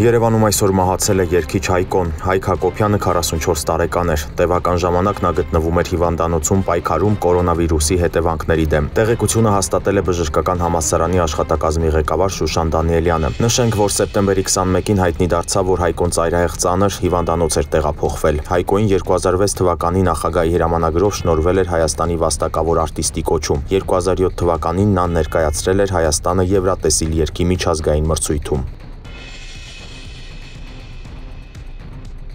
Երևանում այսօր մահացել է երգիչ Հայկոն, Հայկ Հակոբյանը 44 տարեկան էր, տևական ժամանակ նա գտնվում էր հիվանդանոցում պայքարում կորոնավիրուսի հետևանքների դեմ։ Տեղեկությունը հաստատել է բժշկական համալսարանի աշխատակազմի ղեկավար Շուշան Դանիելյանը։ Նշենք, որ սեպտեմբերի 21-ին հայտնի դարձավ, որ Հայկոն ծայրահեղ ծանր հիվանդանոց էր տեղափոխվել։ Հայկոին 2006 թվականի նախագահի հրամանագրով շնորհվել էր Հայաստանի վաստակավոր արտիստի կոչում։ 2007 թվականին նա ներկայացրել էր Հայաստանը Եվրատեսիլ երգի միջազգային մրցույթում։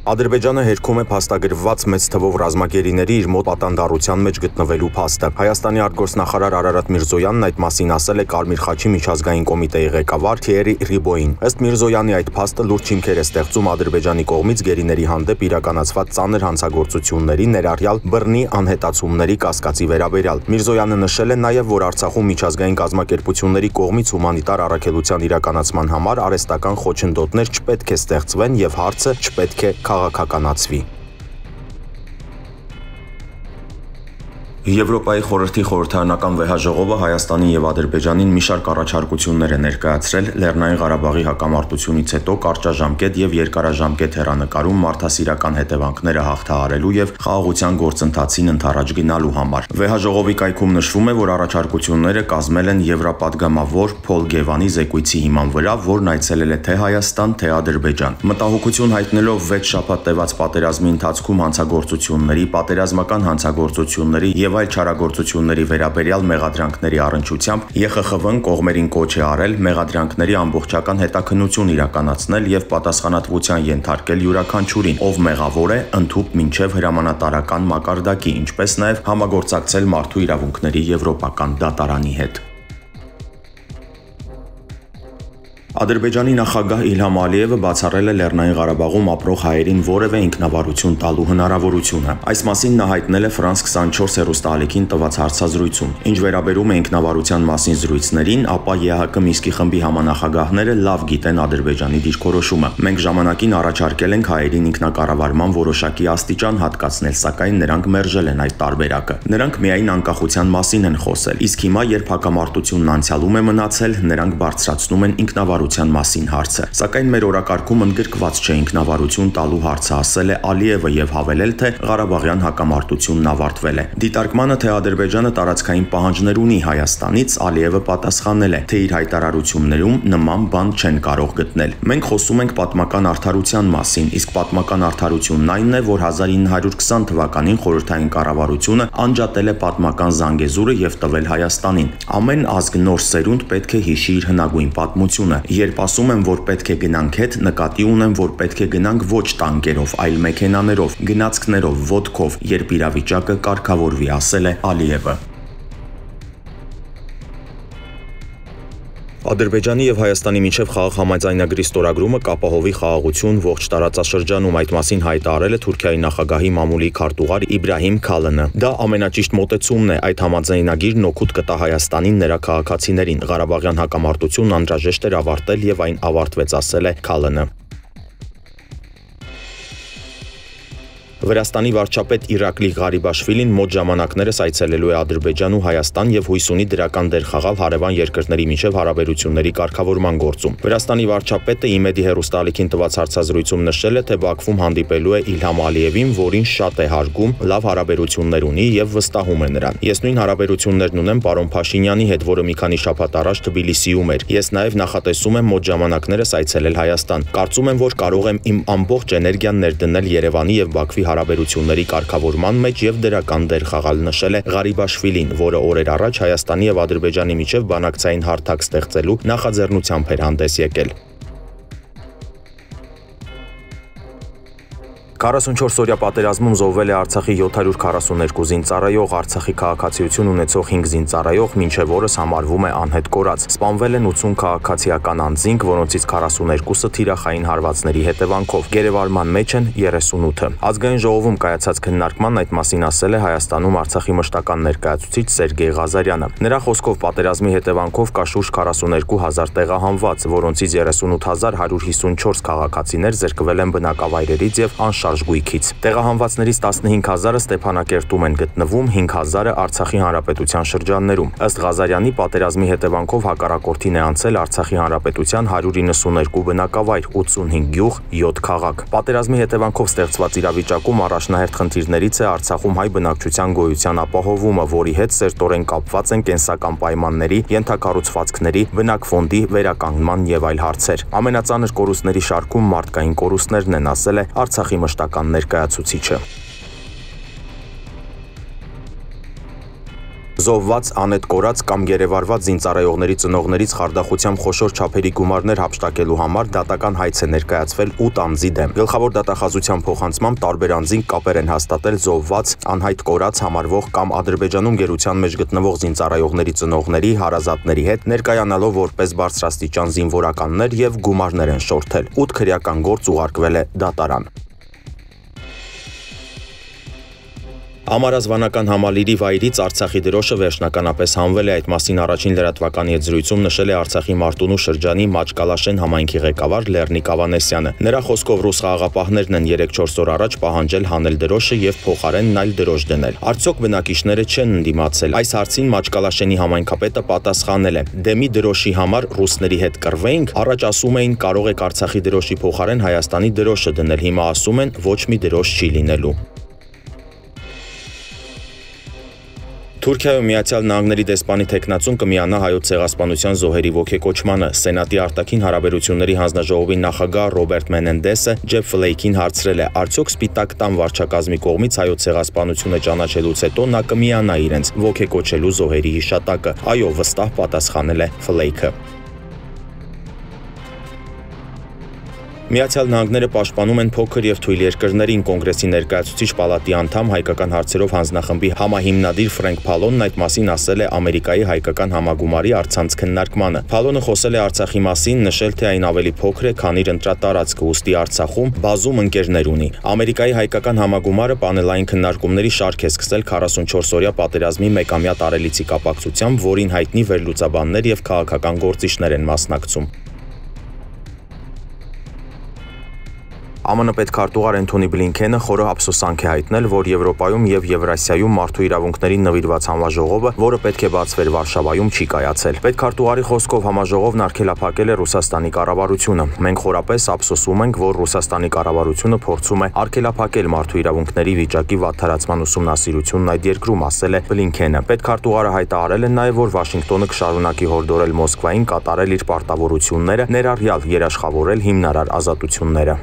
Ադրբեջանը հերքում է փաստագրված մեծ թվով ռազմագերիների իր մոտ պատանդառության մեջ գտնվելու փաստը։ Հայաստանի արտգործնախարար Արարատ Միրզոյանն այդ մասին ասել է Կարմիր խաչի միջազգային կոմիտեի ղեկավար Թիերի Ռիբոին։ Ըստ Միրզոյանի, այդ փաստը լուրջ հիմքեր է ստեղծում Ադրբեջանի կողմից գերիների հանդեպ իրականացված ծանր հանցագործությունների, ներառյալ բռնի անհետացումների կասկածի վերաբերյալ։ Միրզոյանը նշել է նաև, որ Արցախում միջազգային կազմակերպությունների կողմից հումանիտար առաքելության իրականացման համար արհեստական խոչընդոտներ չպետք է ստեղծվեն եւ հարցը չպետք է քաղաքականացվի։ Եվրոպայի խորհրդի խորհրդարանական վեհաժողովը Հայաստանի եւ Ադրբեջանին մի շարք առաջարկություններ է ներկայացրել Լեռնային Ղարաբաղի հակամարտությունից հետո կարճաժամկետ եւ երկարաժամկետ հեռանկարում մարդասիրական հետևանքները հաղթահարելու եւ խաղաղության գործընթացին ընդառաջ գնալու համար։ Վեհաժողովի կայքում նշվում է, որ առաջարկությունները կազմել են Եվրապատգամավոր Փոլ Գևանի զեկույցի հիման վրա, որն այցելել է թե Հայաստան, թե Ադրբեջան։ Մտահոգություն հայտնելով 6 շաբաթ տևած պատերազմի ընթացքում հանցագործությունների, պատերազմական հանցագործությունների եւ այլ չարագործությունների վերաբերյալ մեղադրանքների առնչությամբ ԵԽԽՎ-ն կողմերին կոչ է արել մեղադրանքների ամբողջական հետաքննություն իրականացնել եւ պատասխանատվության ենթարկել յուրաքանչյուրին, ով մեղավոր է, ընդհուպ մինչեւ հրամանատարական մակարդակի, ինչպես նաեւ համագործակցել մարդու իրավունքների եվրոպական դատարանի հետ։ Ադրբեջանի նախագահ Իլհամ Ալիևը բացառել է Լեռնային Ղարաբաղում ապրող հայերին որևէ ինքնավարություն տալու հնարավորությունը։ Այս մասին նա հայտնել է France 24 հեռուստաալիքին տված հարցազրույցում։ Ինչ վերաբերում է ինքնավարության մասին զրույցներին, ապա ԵԱՀԿ Մինսկի խմբի համանախագահները լավ գիտեն Ադրբեջանի դիրքորոշումը։ Մենք ժամանակին առաջարկել ենք հայերին ինքնակառավարման որոշակի աստիճան հատկացնել, սակայն նրանք մերժել են այդ տարբերակը։ Նրանք միայն անկախության մասին են խոսել, իսկ հիմա, երբ հակամարտությունն անցյալում է մնացել, նրանք բարձրացնում են ինքնավարության մասին հարցը։ Սակայն մեր օրակարգում ընդգրկված չէ ինքնավարություն տալու հարցը, ասել է Ալիևը եւ հավելել, թե Ղարաբաղյան հակամարտությունն ավարտվել է։ Դիտարկմանը, թե Ադրբեջանը տարածքային պահանջներ ունի Հայաստանից, Ալիևը պատասխանել է, թե իր հայտարարություններում նման բան չեն կարող գտնել։ Մենք խոսում ենք պատմական արդարության մասին, իսկ պատմական արդարությունն այն է, որ 1920 թվականին խորհրդային կառավարությունը անջատել է պատմական Զանգեզուրը եւ տվել Հայաստանին։ Ամեն ազգ նոր սերունդ պետք է հիշի իր հնագույն պատմությունը։ Երբ ասում եմ, որ պետք է գնանք հետ, նկատի ունեմ, որ պետք է գնանք ոչ տանկերով, այլ մեքենաներով, գնացքներով, ոտքով, երբ իրավիճակը կարգավորվի, ասել է Ալիևը։ Ադրբեջանի եւ Հայաստանի միջև խաղաղհամաձայնագրի ստորագրումը կապահովի խաղաղություն ողջ տարածաշրջանում, այդ մասին հայտարարել է Թուրքիայի նախագահի մամուլի քարտուղար Իբրահիմ Քալանը։ Դա ամենաճիշտ մոտեցումն է, այդ համաձայնագիրն օգուտ կտա Հայաստանին, նրա քաղաքացիներին։ Ղարաբաղյան հակամարտությունն անհրաժեշտ էր ավարտել եւ այն ավարտվեց, ասել է Քալանը։ Վրաստանի վարչապետ Իրաքլի Ղարիբաշվիլին մոտ ժամանակներս այցելելու է Ադրբեջան ու Հայաստան եւ հույս ունի դրական դեր խաղալ հարևան երկրների միջև հարաբերությունների կարգավորման գործում։ Վրաստանի վարչապետը Իմեդի հեռուստաալիքին տված հարցազրույցում նշել է, թե Բաքվում հանդիպելու է Իլհամ Ալիևին, որին շատ է հարգում, լավ հարաբերություններ ունի եւ վստահում է նրան։ Ես նույն հարաբերություններն ունեմ պարոն Փաշինյանի հետ, որը մի քանի շաբաթ առաջ Թբիլիսիում էր։ Ես նաեւ նախատեսում եմ մոտ ժամանակներս այցելել Հայաստան։ Կարծում եմ, որ կարող եմ իմ ամբողջ էներգիան ներդնել Երևանի եւ Բաքվի հարաբերությունների կարգավորման մեջ եւ դրական դեր խաղալ, նշել է Ղարիբաշվիլին, որը օրեր առաջ Հայաստանի եւ Ադրբեջանի միջև բանակցային հարթակ ստեղծելու նախաձեռնությամբ էր հանդես եկել։ 44-օրյա պատերազմում զոհվել է Արցախի 742 զինծառայող, Արցախի քաղաքացիություն ունեցող 5 զինծառայող, մինչև օրս համարվում է անհետ կորած։ Սպանվել են 80 քաղաքացիական անձինք, որոնցից 42-ը թիրախային հարվածների հետևանքով։ Գերեվարման մեջ են 38-ը։ Ազգային ժողովում կայացած քննարկման այդ մասին ասել է Հայաստանում Արցախի մշտական ներկայացուցիչ Սերգեյ Ղազարյանը։ Նրա խոսքով պատերազմի հետևանքով կա շուրջ 42000 տեղահանված, որոնցից 38154 քաղաքացիներ զրկվել են բնակավայրերից եւ անշարժ Դաշգույքից։ Տեղահանվածներից 15000-ը Ստեփանակերտում են գտնվում, 5000-ը Արցախի Հանրապետության շրջաններում։ Ըստ Ղազարյանի, պատերազմի հետևանքով հակառակորդին է անցել Արցախի Հանրապետության 192 բնակավայր, 85 գյուղ, 7 քաղաք։ Պատերազմի հետևանքով ստեղծված իրավիճակում առաջնահերթ խնդիրներից է Արցախում հայ բնակչության գոյության ապահովումը, որի հետ սերտորեն կապված են կենսական պայմանների, ենթակառուցվածքների, բնակֆոնդի վերականգնման եւ այլ հարցեր։ Ամենածանր կորուստների շարքում մարդկային կորուստներն են, ասել է Արցախի մշտական ներկայացուցիչը։ Զոհված, անետ կորած կամ գերեվարված զինծառայողների ծնողներից խարդախությամբ խոշոր չափերի գումարներ հափշտակելու համար դատական հայց է ներկայացվել 8 անձի դեմ։ Գլխավոր դատախազության փոխանցմամբ տարբեր անձին կապեր են հաստատել զոհված, անհայտ կորած համարվող կամ Ադրբեջանում գերության մեջ գտնվող զինծառայողների ծնողների, հարազատների հետ, ներկայանալով որպես բարձրաստիճան զինվորականներ եւ գումարներ են շորթել։ 8 քրեական գործ ուղարկվել է դատարան։ Ամառազվանական համալիրի վայրից Արցախի դրոշը վերջնականապես հանվել է, այդ մասին առաջին լրատվականի հետ զրույցում նշել է Արցախի Մարտունու շրջանի Մաճկալաշեն համայնքի ղեկավար Լեռնիկ Ավանեսյանը։ Նրա խոսքով ռուս խաղաղապահներն են 3-4 օր առաջ պահանջել հանել դրոշը եւ փոխարենն այլ դրոշ դնել։ Արդյոք բնակիչները չեն ընդդիմացել։ Այս հարցին Մաճկալաշենի համայնքապետը պատասխանել է. «Դեմի դրոշի համար ռուսների հետ կռվեինք, առաջ ասում էին կարող եք Արցախի դրոշի փոխարեն Հայաստանի դրոշը դնել, հիմա ասում են ոչ մի դրոշ չի լինելու»։ Թուրքիայում Միացյալ Նահանգների դեսպանի թեկնածուն կմիանա հայոց ցեղասպանության զոհերի ոգեկոչմանը։ Սենատի արտաքին հարաբերությունների հանձնաժողովի նախագահ Ռոբերտ Մենենդեսը Ջեբ Ֆլեյքին հարցրել է. «Արդյոք Սպիտակ Տան վարչակազմի կողմից հայոց ցեղասպանությունը ճանաչելուց հետո նա կմիանա իրենց ոգեկոչելու զոհերի հիշատակը»։ «Այո», վստահ պատասխանել է Ֆլեյքը։ Միացյալ Նահանգները պաշտպանում են փոքր և թույլ երկրներին, Կոնգրեսի ներկայացուցիչ պալատի անդամ, հայկական հարցերով հանձնախմբի համահիմնադիր Ֆրենկ Փալոնն այդ մասին ասել է Ամերիկայի հայկական համագումարի առցանց քննարկմանը։ Փալոնը խոսել է Արցախի մասին, նշել թե այն ավելի փոքր է, քան իր ընտրատարածքը, ուստի Արցախում բազում ընկերներ ունի։ Ամերիկայի հայկական համագումարը պանելային քննարկումների շարք է սկսել 44-օրյա պատերազմի մեկամյա տարելիցի կապակցությամբ, որին հայտնի վերլուծաբաններ և քաղաքական գործիչներ են մասնակցում։ ԱՄՆ պետքարտուղար Anthony Blinken-ը խորը ափսոսանք է հայտնել, որ Եվրոպայում եւ Եվրասիայում մարդու իրավունքներին նվիրված համաժողովը, որը պետք է բացվեր Վարշավայում, չի կայացել։ Պետքարտուղարի խոսքով համաժողովն արգելափակել է Ռուսաստանի կառավարությունը։ «Մենք խորապես ափսոսում ենք, որ Ռուսաստանի կառավարությունը փորձում է արգելափակել մարդու իրավունքների վիճակի վատթարացման ուսումնասիրությունն այդ երկրում», ասել է Բլինքենը։ Պետքարտուղարը հայտարարել է նաեւ, որ Վաշինգտոնը կշարունակի հորդորել Մոսկվային կատարել իր պարտավորությունները, ներառյալ երաշխավորել հիմնարար ազատությունները։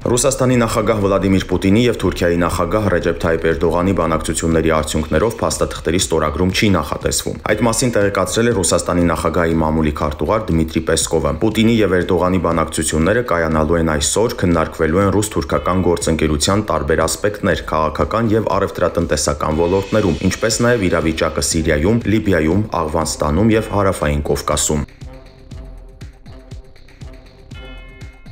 Ռուսաստանի նախագահ Վլադիմիր Պուտինի և Թուրքիայի նախագահ Ռեջեփ Թայիփ Էրդողանի բանակցությունների արդյունքներով փաստաթղթերի ստորագրում չի նախատեսվում։ Այդ մասին տեղեկացրել է Ռուսաստանի նախագահի մամուլի քարտուղար Դմիտրի Պեսկովը։ Պուտինի և Էրդողանի բանակցությունները կայանալու են այսօր, քննարկվելու են ռուս-թուրքական գործընկերության տարբեր ասպեկտներ քաղաքական և առևտրատնտեսական ոլորտներում, ինչպես նաև իրավիճակը Սիրիայում, Լիբիայում, Աֆղանստանում և Հարավային Կովկասում։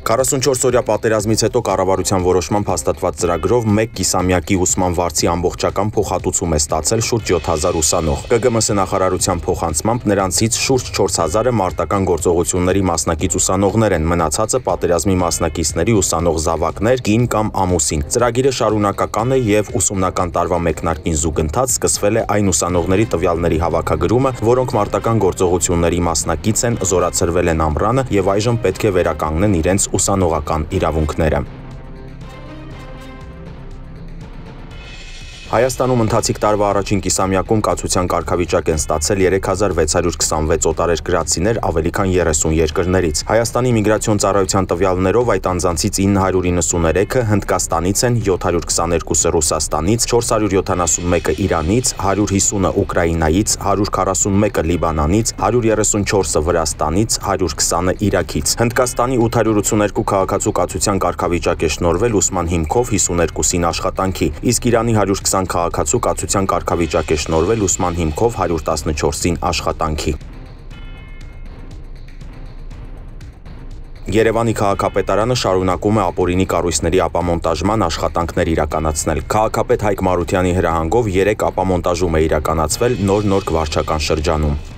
44-օրյա պատերազմից հետո կառավարության որոշմամբ հաստատված ծրագրով 1 կիսամյակի ուսման վարձի ամբողջական փոխհատուցում է ստացել շուրջ 7000 ուսանող։ ԿԳՄՍ նախարարության փոխանցմամբ նրանցից շուրջ 4000-ը մարտական գործողությունների մասնակից ուսանողներ են, մնացածը պատերազմի մասնակիցների ուսանող զավակներ, կին կամ ամուսին։ Ծրագիրը շարունակական է եւ ուսումնական տարվա մեկնարկին զուգընթաց սկսվել է այն ուսանողների տվյալների հավաքագրումը, որոնք մարտական գործողությունների մասնակից են, զորացրվել են ամռանը եւ այժմ պետք է վերականգնեն իրենց ուսանողական իրավունքները։ Հայաստանում ընթացիկ տարվա առաջին կիսամյակում կացության կարգավիճակ են ստացել 3626 օտարերկրացիներ ավելի քան 30 երկրներից։ Հայաստանի միգրացիոն ծառայության տվյալներով այդ անձանցից 993-ը Հնդկաստանից են, 722-ը Ռուսաստանից, 471-ը Իրանից, 150-ը Ուկրաինայից, 141-ը Լիբանանից, 134-ը Վրաստանից, 120-ը Իրաքից։ Հնդկաստանի 882 քաղաքացու կացության կարգավիճակ է շնորհվել ուսման հիմքով 52-ին աշխատանքի, իսկ Իրանի 120 քաղաքացու կացության կարգավիճակ է շնորհվել ուսման հիմքով 114-ին աշխատանքի։ Երևանի քաղաքապետարանը շարունակում է ապօրինի կառույցների ապամոնտաժման աշխատանքներ իրականացնել։ Քաղաքապետ Հայք Մարությանի հրահանգով 3 ապամոնտաժում է իրականացվել նոր-նոր վարչական շրջանում։